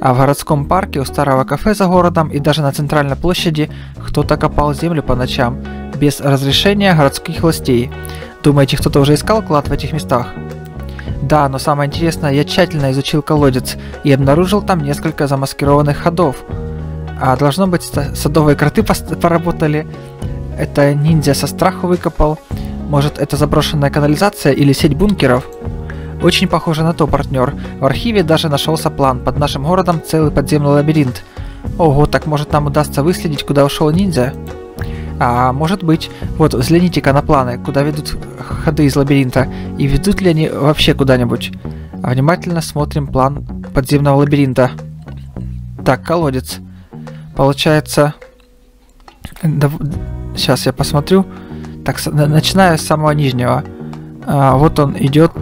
В городском парке, у старого кафе за городом и даже на центральной площади кто-то копал землю по ночам, без разрешения городских властей. Думаете, кто-то уже искал клад в этих местах? Да, но самое интересное, я тщательно изучил колодец и обнаружил там несколько замаскированных ходов. Должно быть, садовые кроты поработали. Это ниндзя со страху выкопал. Может, это заброшенная канализация или сеть бункеров? Очень похоже на то, партнер. В архиве даже нашелся план. Под нашим городом целый подземный лабиринт. Ого, так может нам удастся выследить, куда ушел ниндзя? Может быть. Вот, взгляните-ка на планы, куда ведут ходы из лабиринта. И ведут ли они вообще куда-нибудь? Внимательно смотрим план подземного лабиринта. Так, колодец. Получается, сейчас я посмотрю. Так, начиная с самого нижнего. Вот он идет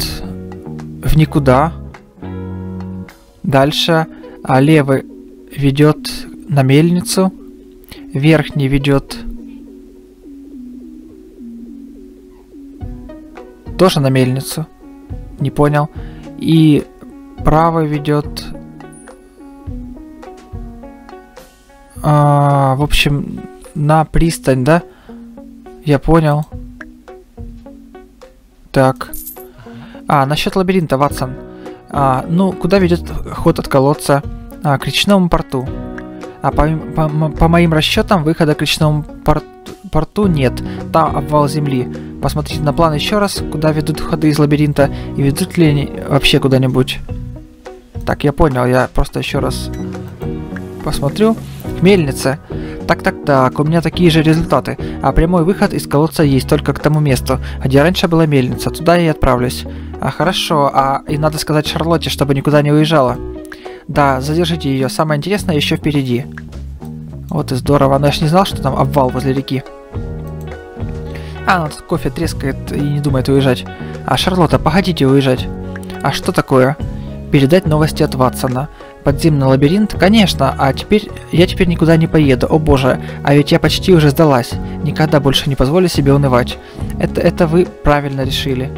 в никуда. Дальше левый ведет на мельницу. Верхний ведет тоже на мельницу. Не понял. И правый ведет... в общем, на пристань, да? Я понял. Так. Насчет лабиринта, Ватсон. Ну, куда ведет ход от колодца? К речному порту. По моим расчетам, выхода к речному порту нет. Там обвал земли. Посмотрите на план еще раз, куда ведут ходы из лабиринта и ведут ли они вообще куда-нибудь. Так, я понял, я просто еще раз посмотрю. Мельница. Так, у меня такие же результаты. Прямой выход из колодца есть, только к тому месту, где раньше была мельница. Туда я и отправлюсь. Хорошо, и надо сказать Шарлотте, чтобы никуда не уезжала. Да, задержите ее. Самое интересное еще впереди. Вот и здорово. Но я ж не знал, что там обвал возле реки. Ну тут кофе трескает и не думает уезжать. Шарлотта, погодите уезжать. Что такое? Передать новости от Ватсона. Подземный лабиринт? Конечно, я теперь никуда не поеду, о боже, а ведь я почти уже сдалась. Никогда больше не позволю себе унывать. Это вы правильно решили.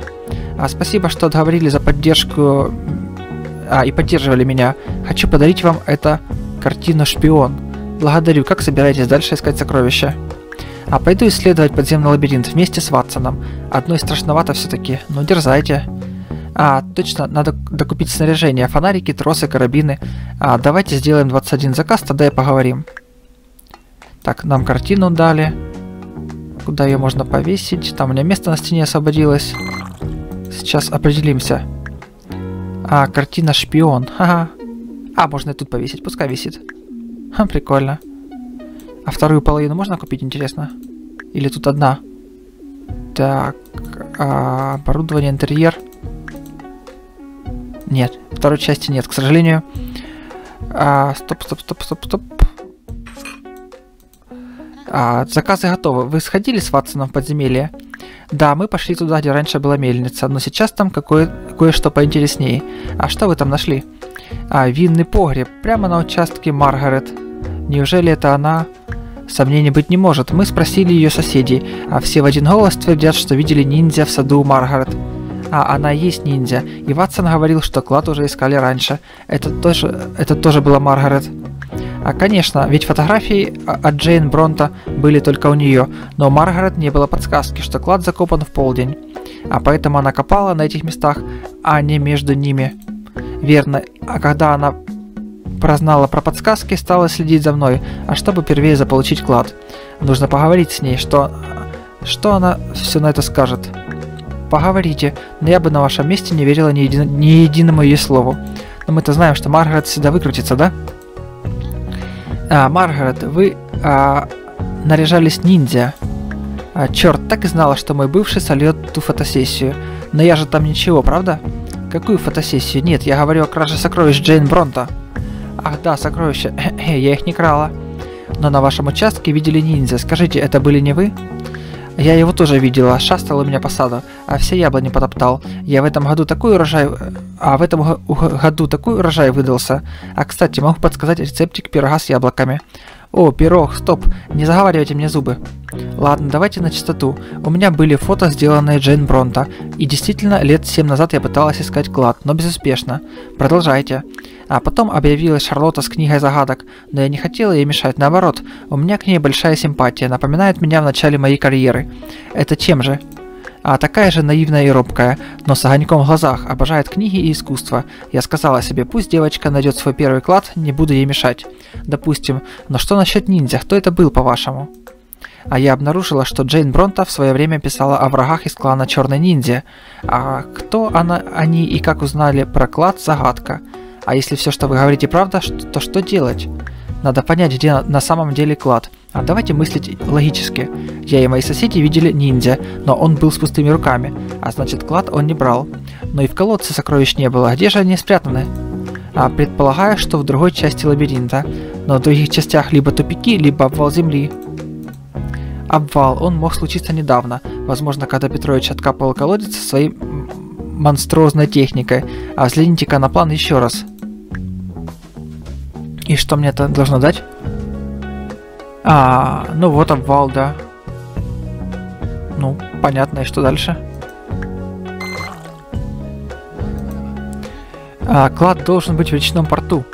Спасибо, что отговорили за поддержку и поддерживали меня. Хочу подарить вам эту картину «Шпион». Благодарю, как собираетесь дальше искать сокровища? Пойду исследовать подземный лабиринт вместе с Ватсоном. Одной страшновато все-таки, но дерзайте. Точно, надо докупить снаряжение, фонарики, тросы, карабины. Давайте сделаем 21 заказ, тогда и поговорим. Так, нам картину дали. Куда ее можно повесить? Там у меня место на стене освободилось. Сейчас определимся. Картина «Шпион». Ха-ха. Можно и тут повесить, пускай висит. Прикольно. Вторую половину можно купить, интересно? Или тут одна? Так, оборудование, интерьер. Нет, второй части нет, к сожалению. Стоп. Заказы готовы. Вы сходили с Ватсоном в подземелье? Да, мы пошли туда, где раньше была мельница, но сейчас там кое-что поинтереснее. А что вы там нашли? А, винный погреб, прямо на участке Маргарет. Неужели это она? Сомнений быть не может. Мы спросили ее соседей, а все в один голос твердят, что видели ниндзя в саду Маргарет. А она и есть ниндзя, и Ватсон говорил, что клад уже искали раньше. Это тоже была Маргарет. А конечно, ведь фотографии от Джейн Бронта были только у нее, но у Маргарет не было подсказки, что клад закопан в полдень. А поэтому она копала на этих местах, а не между ними. Верно, а когда она прознала про подсказки, стала следить за мной, а чтобы первее заполучить клад. Нужно поговорить с ней, что она все на это скажет. Поговорите, но я бы на вашем месте не верила ни единому ее слову. Но мы-то знаем, что Маргарет всегда выкрутится, да? А, Маргарет, вы наряжались ниндзя. А, черт, так и знала, что мой бывший сольет ту фотосессию. Но я же там ничего, правда? Какую фотосессию? Нет, я говорю о краже сокровищ Джейн Бронта. Ах да, сокровища. Я их не крала. Но на вашем участке видели ниндзя. Скажите, это были не вы? Я его тоже видела, шастал у меня по саду, а все яблони потоптал. Я в этом году такой урожай... А в этом году такой урожай выдался. А кстати, могу подсказать рецептик пирога с яблоками. О, пирог, стоп, не заговаривайте мне зубы. Ладно, давайте на чистоту. У меня были фото, сделанные Джейн Бронта. И действительно, лет 7 назад я пыталась искать клад, но безуспешно. Продолжайте. А потом объявилась Шарлотта с книгой загадок, но я не хотела ей мешать, наоборот. У меня к ней большая симпатия, напоминает меня в начале моей карьеры. Это чем же? А такая же наивная и робкая, но с огоньком в глазах, обожает книги и искусство. Я сказала себе, пусть девочка найдет свой первый клад, не буду ей мешать. Допустим, но что насчет ниндзя, кто это был, по-вашему? А я обнаружила, что Джейн Бронта в свое время писала о врагах из клана Черной Ниндзя. А кто они и как узнали про клад, загадка. А если все, что вы говорите, правда, то что делать? Надо понять, где на самом деле клад. А давайте мыслить логически. Я и мои соседи видели ниндзя, но он был с пустыми руками, а значит клад он не брал. Но и в колодце сокровищ не было, где же они спрятаны? А предполагаю, что в другой части лабиринта, но в других частях либо тупики, либо обвал земли. Обвал, он мог случиться недавно, возможно, когда Петрович откапывал колодец со своей монструозной техникой. А взгляните-ка на план еще раз. И что мне это должно дать? А, ну вот обвал, да. Ну, понятно, и что дальше? А, клад должен быть в речном порту.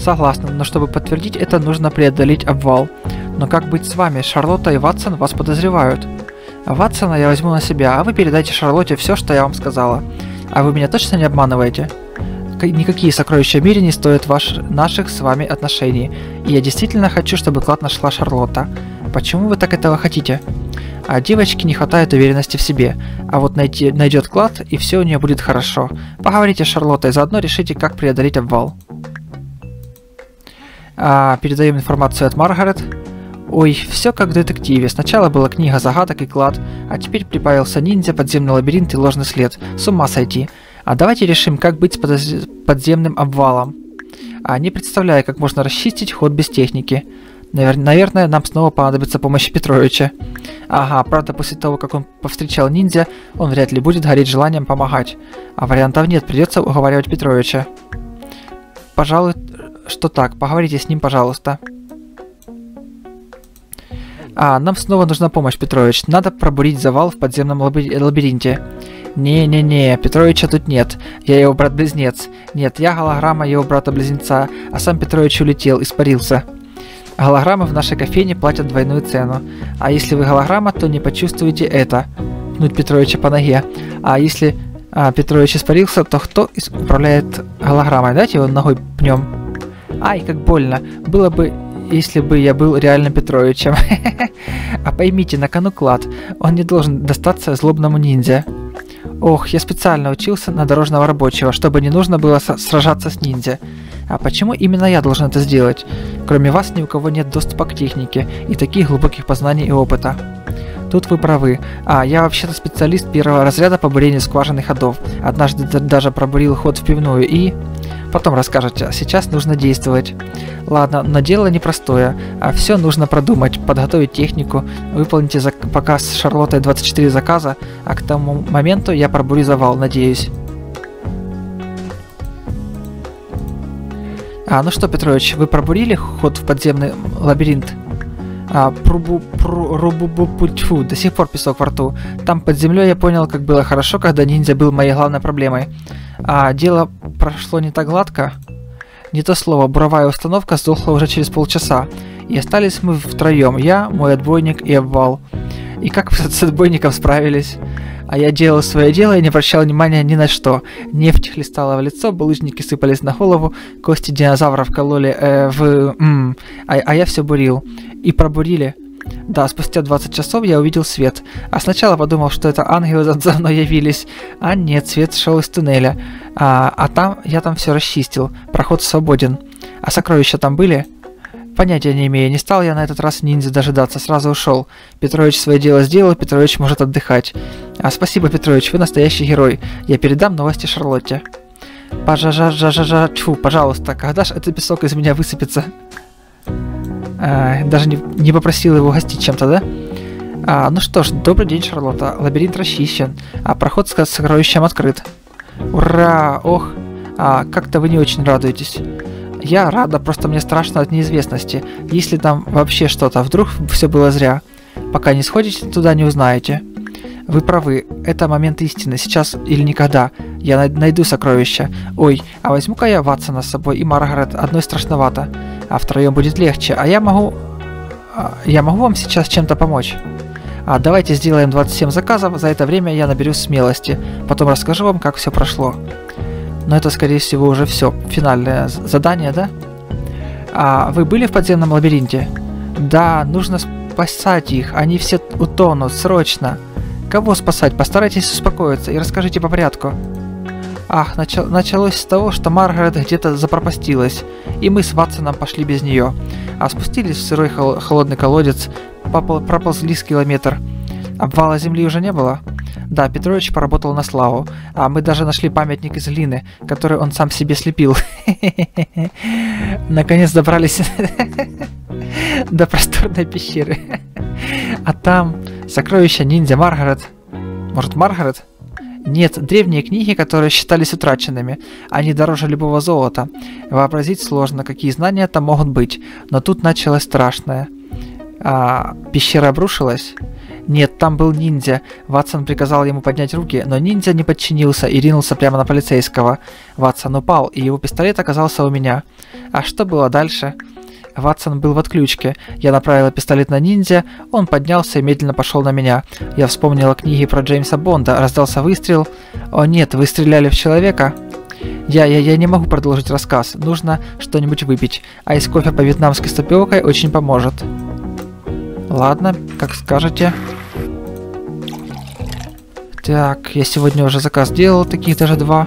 Согласна, но чтобы подтвердить это, нужно преодолеть обвал. Но как быть с вами? Шарлотта и Ватсон вас подозревают. Ватсона я возьму на себя, а вы передайте Шарлотте все, что я вам сказала. А вы меня точно не обманываете? Никакие сокровища в мире не стоят наших с вами отношений. И я действительно хочу, чтобы клад нашла Шарлотта. Почему вы так этого хотите? А девочке не хватает уверенности в себе. А вот найдет клад, и все у нее будет хорошо. Поговорите с Шарлоттой, заодно решите, как преодолеть обвал. А, передаем информацию от Маргарет. Ой, все как в детективе. Сначала была книга загадок и клад, а теперь прибавился ниндзя, подземный лабиринт и ложный след. С ума сойти. А давайте решим, как быть с подземным обвалом. А не представляю, как можно расчистить ход без техники. Наверное, нам снова понадобится помощь Петровича. Ага, правда, после того, как он повстречал ниндзя, он вряд ли будет гореть желанием помогать. А вариантов нет, придется уговаривать Петровича. Пожалуй, что так. Поговорите с ним, пожалуйста. А, нам снова нужна помощь, Петрович. Надо пробурить завал в подземном лабиринте. Не-не-не, Петровича тут нет. Я его брат-близнец. Нет, я голограмма его брата-близнеца, а сам Петрович улетел, испарился. Голограммы в нашей кофейне платят двойную цену. А если вы голограмма, то не почувствуете это. Пнуть Петровича по ноге. А если Петрович испарился, то кто управляет голограммой? Дайте его ногой пнем. Ай, как больно. Было бы... если бы я был реально Петровичем. А поймите, на кону клад. Он не должен достаться злобному ниндзя. Ох, я специально учился на дорожного рабочего, чтобы не нужно было сражаться с ниндзя. А почему именно я должен это сделать? Кроме вас ни у кого нет доступа к технике и таких глубоких познаний и опыта. Тут вы правы. А, я вообще-то специалист первого разряда по бурению скважинных ходов. Однажды даже пробурил ход в пивную и... Потом расскажете, а сейчас нужно действовать. Ладно, но дело непростое, а все нужно продумать, подготовить технику, выполните пока с Шарлоттой 24 заказа, а к тому моменту я пробурю завал, надеюсь. А, ну что, Петрович, вы пробурили ход в подземный лабиринт? Пру-бу-бу-пу-тьфу, до сих пор песок во рту. Там под землей я понял, как было хорошо, когда ниндзя был моей главной проблемой. А дело прошло не так гладко. Не то слово, буровая установка сдохла уже через полчаса. И остались мы втроем, я, мой отбойник и обвал. И как с отбойником справились? А я делал свое дело и не обращал внимания ни на что. Нефть хлестала в лицо, булыжники сыпались на голову, кости динозавров кололи а я все бурил. И пробурили. Да, спустя 20 часов я увидел свет. А сначала подумал, что это ангелы за мной явились. А нет, свет шел из туннеля. Я там все расчистил. Проход свободен. А сокровища там были? Понятия не имею, не стал я на этот раз ниндзя дожидаться, сразу ушел. Петрович свое дело сделал, Петрович может отдыхать. А спасибо, Петрович, вы настоящий герой. Я передам новости Шарлотте. Тьфу, пожалуйста, когда ж этот песок из меня высыпется? Даже не попросил его гостить чем-то, да? Ну что ж, добрый день, Шарлотта. Лабиринт расчищен, а проход с сокровищем открыт. Ура, ох, как-то вы не очень радуетесь. Я рада, просто мне страшно от неизвестности. Если там вообще что-то, вдруг все было зря. Пока не сходите туда, не узнаете. Вы правы, это момент истины, сейчас или никогда. Я найду сокровища. Ой, а возьму-ка я Ватсона с собой и Маргарет, одной страшновато. А втроем будет легче, а я могу вам сейчас чем-то помочь? А давайте сделаем 27 заказов, за это время я наберу смелости. Потом расскажу вам, как все прошло. Но это, скорее всего, уже все. Финальное задание, да? А вы были в подземном лабиринте? Да, нужно спасать их. Они все утонут. Срочно. Кого спасать? Постарайтесь успокоиться и расскажите по порядку. Ах, началось с того, что Маргарет где-то запропастилась. И мы с Ватсоном пошли без нее. А спустились в сырой холодный колодец. Проползли с километр. Обвала земли уже не было? Да, Петрович поработал на славу, а мы даже нашли памятник из глины, который он сам себе слепил. Наконец добрались до просторной пещеры. А там сокровища ниндзя Маргарет. Может, Маргарет? Нет, древние книги, которые считались утраченными. Они дороже любого золота. Вообразить сложно, какие знания там могут быть. Но тут началось страшное. Пещера обрушилась? Нет, там был ниндзя. Ватсон приказал ему поднять руки, но ниндзя не подчинился и ринулся прямо на полицейского. Ватсон упал, и его пистолет оказался у меня. А что было дальше? Ватсон был в отключке. Я направила пистолет на ниндзя, он поднялся и медленно пошел на меня. Я вспомнила книги про Джеймса Бонда, раздался выстрел. О нет, вы стреляли в человека? Я не могу продолжить рассказ, нужно что-нибудь выпить. Айс кофе по-вьетнамски с тапиокой очень поможет. Ладно, как скажете. Так, я сегодня уже заказ делал, таких даже два.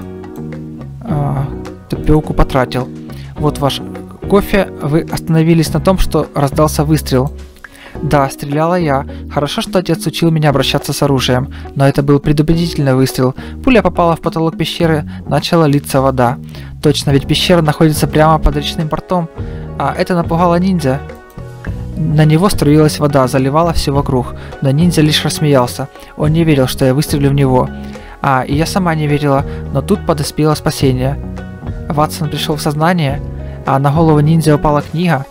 Тапиоку потратил. Вот ваш кофе. Вы остановились на том, что раздался выстрел. Да, стреляла я. Хорошо, что отец учил меня обращаться с оружием. Но это был предупредительный выстрел. Пуля попала в потолок пещеры, начала литься вода. Точно, ведь пещера находится прямо под речным портом. А это напугало ниндзя. На него струилась вода, заливала все вокруг, но ниндзя лишь рассмеялся. Он не верил, что я выстрелю в него. И я сама не верила, но тут подоспело спасение. Ватсон пришел в сознание, а на голову ниндзя упала книга.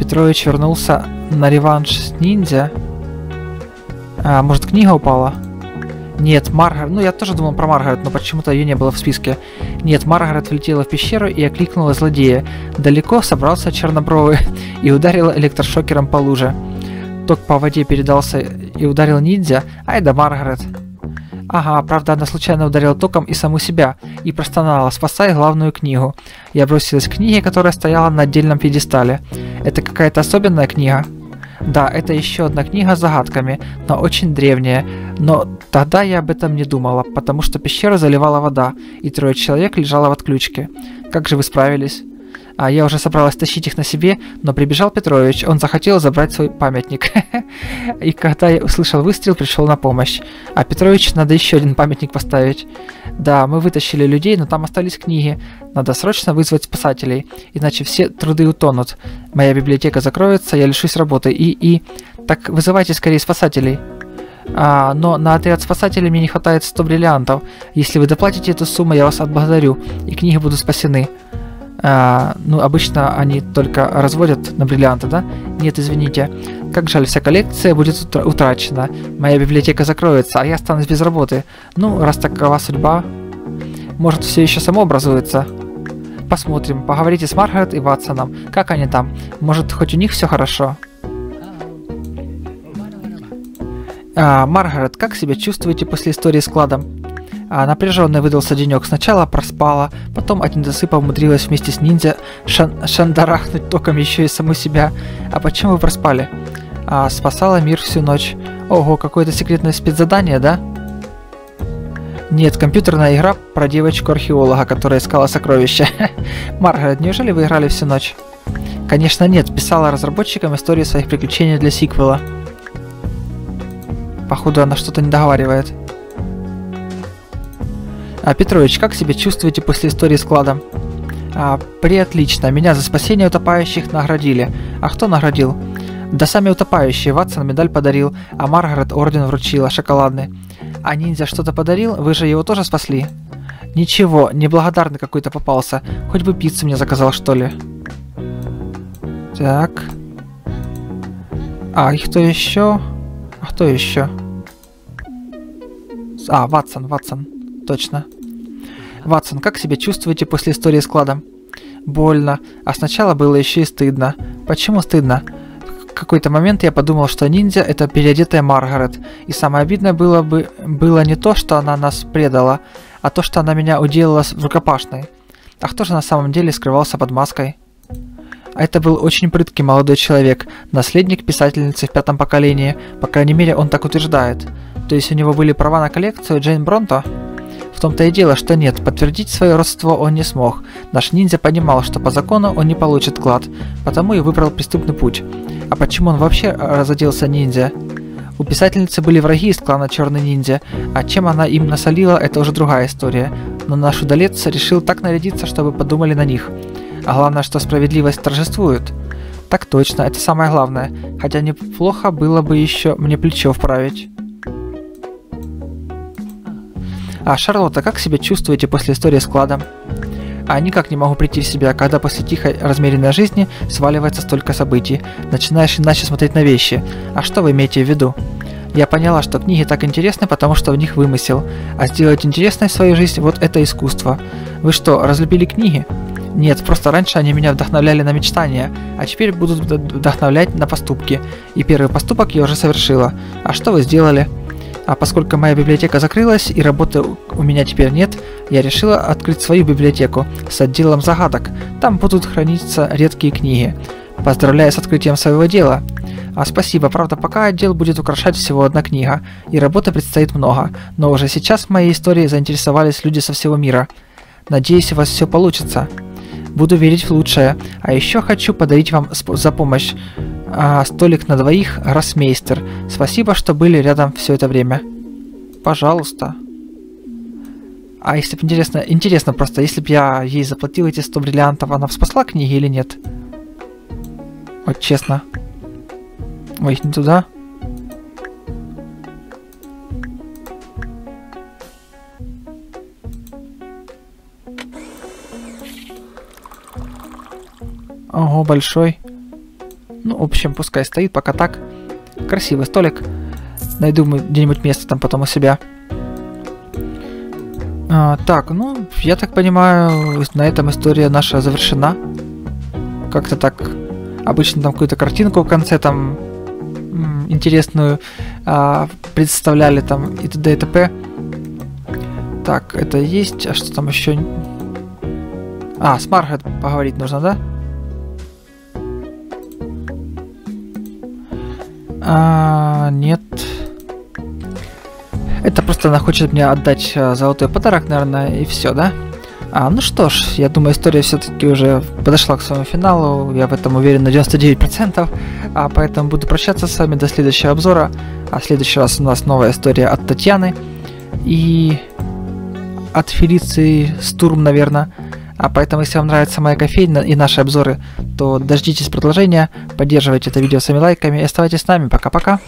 Петрович вернулся на реванш с ниндзя. Может, книга упала? Нет, Маргарет... Ну, я тоже думал про Маргарет, но почему-то ее не было в списке. Нет, Маргарет влетела в пещеру и окликнула злодея. Далеко собрался чернобровый и ударила электрошокером по луже. Ток по воде передался и ударил ниндзя, ай да Маргарет. Ага, правда, она случайно ударила током и саму себя, и простонала, спасай главную книгу. Я бросилась к книге, которая стояла на отдельном пьедестале. Это какая-то особенная книга? Да, это еще одна книга с загадками, но очень древняя. Но тогда я об этом не думала, потому что пещеру заливала вода, и 3 человек лежало в отключке. Как же вы справились? Я уже собралась тащить их на себе, но прибежал Петрович, он захотел забрать свой памятник. И когда я услышал выстрел, пришел на помощь. А Петрович надо еще один памятник поставить. Да, мы вытащили людей, но там остались книги. Надо срочно вызвать спасателей, иначе все труды утонут. Моя библиотека закроется, я лишусь работы. Так вызывайте скорее спасателей. Но на отряд спасателей мне не хватает 100 бриллиантов. Если вы доплатите эту сумму, я вас отблагодарю, и книги будут спасены. Обычно они только разводят на бриллианты, да? Нет, извините. Как жаль, вся коллекция будет утрачена. Моя библиотека закроется, а я останусь без работы. Ну, раз такова судьба, может, все еще само образуется. Посмотрим. Поговорите с Маргарет и Ватсоном. Как они там? Может, хоть у них все хорошо? Маргарет, как себя чувствуете после истории с кладом? Напряженный выдался денек. Сначала проспала, потом от недосыпа умудрилась вместе с ниндзя шандарахнуть током еще и саму себя. А почему вы проспали? Спасала мир всю ночь. Ого, какое-то секретное спецзадание, да? Нет, компьютерная игра про девочку-археолога, которая искала сокровища. Маргарет, неужели вы играли всю ночь? Конечно нет, писала разработчикам историю своих приключений для сиквела. Походу, она что-то не договаривает. Петрович, как себя чувствуете после истории с кладом? Преотлично. Меня за спасение утопающих наградили. А кто наградил? Да сами утопающие. Ватсон медаль подарил, а Маргарет орден вручила, шоколадный. А ниндзя что-то подарил? Вы же его тоже спасли? Ничего, неблагодарный какой-то попался. Хоть бы пиццу мне заказал, что ли. Так. И кто еще? А кто еще? Ватсон. Точно. Ватсон, как себя чувствуете после истории с кладом? Больно. А сначала было еще и стыдно. Почему стыдно? В какой-то момент я подумал, что ниндзя — это переодетая Маргарет. И самое обидное было не то, что она нас предала, а то, что она меня уделала в рукопашной. А кто же на самом деле скрывался под маской? Это был очень прыткий молодой человек, наследник писательницы в 5-м поколении, по крайней мере, он так утверждает. То есть у него были права на коллекцию Джейн Бронта? В том-то и дело, что нет, подтвердить свое родство он не смог. Наш ниндзя понимал, что по закону он не получит клад, потому и выбрал преступный путь. А почему он вообще разоделся ниндзя? У писательницы были враги из клана Черной Ниндзя, а чем она им насолила, это уже другая история. Но наш удалец решил так нарядиться, чтобы подумали на них. А главное, что справедливость торжествует. Так точно, это самое главное. Хотя неплохо было бы еще мне плечо вправить. Шарлотта, как себя чувствуете после истории с кладом? Никак не могу прийти в себя, когда после тихой, размеренной жизни сваливается столько событий. Начинаешь иначе смотреть на вещи. А что вы имеете в виду? Я поняла, что книги так интересны, потому что в них вымысел. А сделать интересной свою жизнь – вот это искусство. Вы что, разлюбили книги? Нет, просто раньше они меня вдохновляли на мечтания, а теперь будут вдохновлять на поступки. И первый поступок я уже совершила. А что вы сделали? Поскольку моя библиотека закрылась и работы у меня теперь нет, я решила открыть свою библиотеку с отделом загадок. Там будут храниться редкие книги. Поздравляю с открытием своего дела. Спасибо, правда, пока отдел будет украшать всего одна книга, и работы предстоит много. Но уже сейчас моей историей заинтересовались люди со всего мира. Надеюсь, у вас все получится. Буду верить в лучшее. А еще хочу подарить вам за помощь столик на двоих, гроссмейстер. Спасибо, что были рядом все это время. Пожалуйста. Если бы интересно просто, если бы я ей заплатил эти 100 бриллиантов, она спасла книги или нет? Вот честно. Ой, не туда. Ого, большой. В общем, пускай стоит, пока так. Красивый столик. Найду где-нибудь место там потом у себя. Я так понимаю, на этом история наша завершена. Как-то так. Обычно там какую-то картинку в конце там интересную представляли там и т.д. и т.п. Так, это есть. А что там еще? С Маргарет поговорить нужно, да? Нет. Это просто она хочет мне отдать золотой подарок, наверное, и все, да? Ну что ж, я думаю, история все-таки уже подошла к своему финалу. Я в этом уверен на 99%. Поэтому буду прощаться с вами до следующего обзора. В следующий раз у нас новая история от Татьяны. И от Фелиции Стурм, наверное. А поэтому, если вам нравится моя кофейня и наши обзоры, то дождитесь продолжения, поддерживайте это видео своими лайками и оставайтесь с нами. Пока-пока!